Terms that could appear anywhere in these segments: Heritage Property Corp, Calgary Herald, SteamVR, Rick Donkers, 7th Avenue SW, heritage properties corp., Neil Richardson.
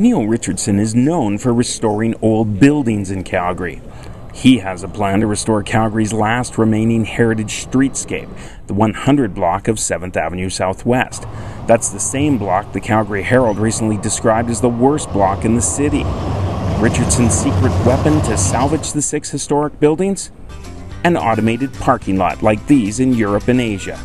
Neil Richardson is known for restoring old buildings in Calgary. He has a plan to restore Calgary's last remaining heritage streetscape, the 100 block of 7th Avenue Southwest. That's the same block the Calgary Herald recently described as the worst block in the city. Richardson's secret weapon to salvage the 6 historic buildings? An automated parking lot like these in Europe and Asia.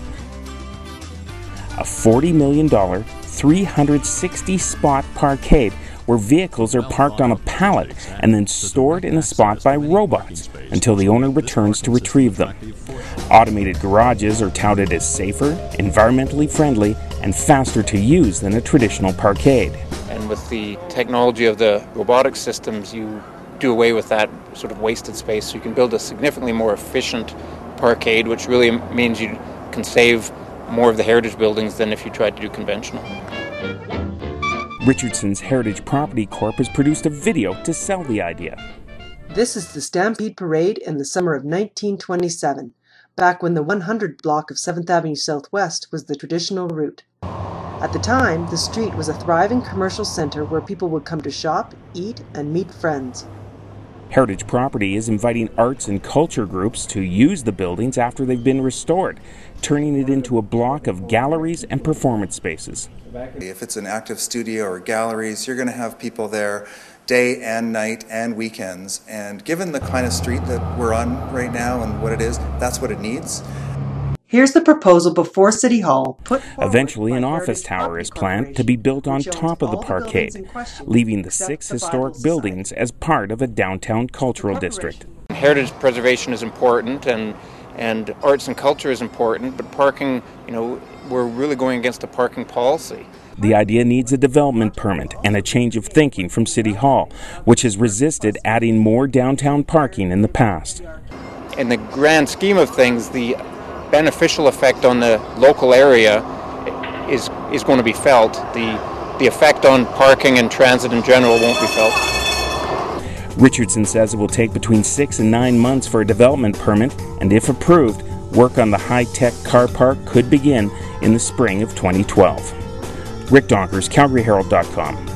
A $40 million, 360-spot parkade where vehicles are parked on a pallet and then stored in a spot by robots until the owner returns to retrieve them. Automated garages are touted as safer, environmentally friendly, and faster to use than a traditional parkade. And with the technology of the robotic systems, you do away with that sort of wasted space, so you can build a significantly more efficient parkade, which really means you can save more of the heritage buildings than if you tried to do conventional. Richardson's Heritage Property Corp has produced a video to sell the idea. This is the Stampede Parade in the summer of 1927, back when the 100 block of 7th Avenue Southwest was the traditional route. At the time, the street was a thriving commercial center where people would come to shop, eat, and meet friends. Heritage Property is inviting arts and culture groups to use the buildings after they've been restored, turning it into a block of galleries and performance spaces. If it's an active studio or galleries, you're going to have people there day and night and weekends. And given the kind of street that we're on right now and what it is, that's what it needs. Here's the proposal before City Hall. Eventually, an office tower is planned to be built on top of the parkade, leaving the 6 historic buildings as part of a downtown cultural district. Heritage preservation is important, and arts and culture is important, but parking, we're really going against a parking policy. The idea needs a development permit and a change of thinking from City Hall, which has resisted adding more downtown parking in the past. In the grand scheme of things, the beneficial effect on the local area is going to be felt. The effect on parking and transit in general won't be felt. Richardson says it will take between 6 and 9 months for a development permit, and if approved, work on the high-tech car park could begin in the spring of 2012. Rick Donkers, CalgaryHerald.com.